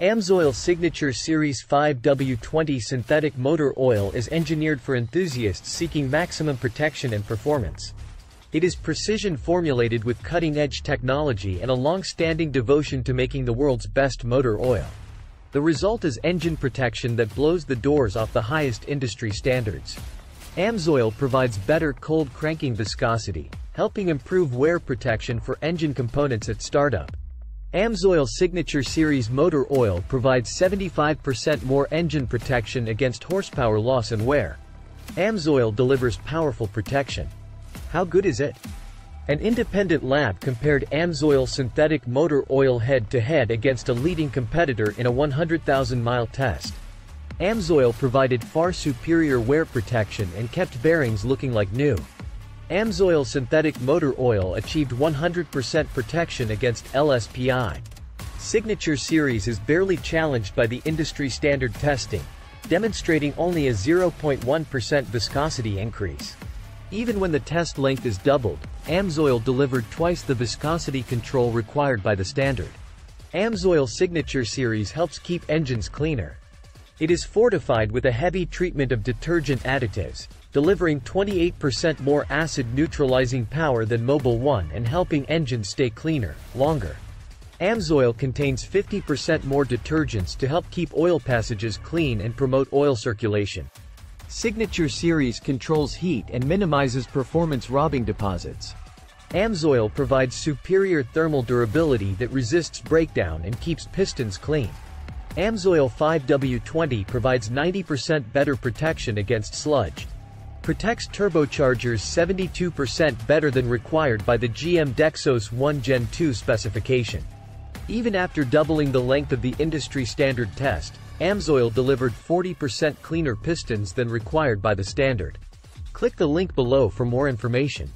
Amsoil Signature Series 5W-20 synthetic motor oil is engineered for enthusiasts seeking maximum protection and performance. It is precision formulated with cutting-edge technology and a long-standing devotion to making the world's best motor oil. The result is engine protection that blows the doors off the highest industry standards. Amsoil provides better cold cranking viscosity, helping improve wear protection for engine components at startup. Amsoil Signature Series motor oil provides 75% more engine protection against horsepower loss and wear. Amsoil delivers powerful protection. How good is it? An independent lab compared Amsoil synthetic motor oil head-to-head against a leading competitor in a 100,000-mile test. Amsoil provided far superior wear protection and kept bearings looking like new. Amsoil synthetic motor oil achieved 100% protection against LSPI. Signature Series is barely challenged by the industry standard testing, demonstrating only a 0.1% viscosity increase. Even when the test length is doubled, Amsoil delivered twice the viscosity control required by the standard. Amsoil Signature Series helps keep engines cleaner. It is fortified with a heavy treatment of detergent additives, delivering 28% more acid-neutralizing power than Mobil 1 and helping engines stay cleaner, longer. Amsoil contains 50% more detergents to help keep oil passages clean and promote oil circulation. Signature Series controls heat and minimizes performance-robbing deposits. Amsoil provides superior thermal durability that resists breakdown and keeps pistons clean. Amsoil 5W-20 provides 90% better protection against sludge. Protects turbochargers 72% better than required by the GM Dexos 1 Gen 2 specification. Even after doubling the length of the industry standard test, Amsoil delivered 40% cleaner pistons than required by the standard. Click the link below for more information.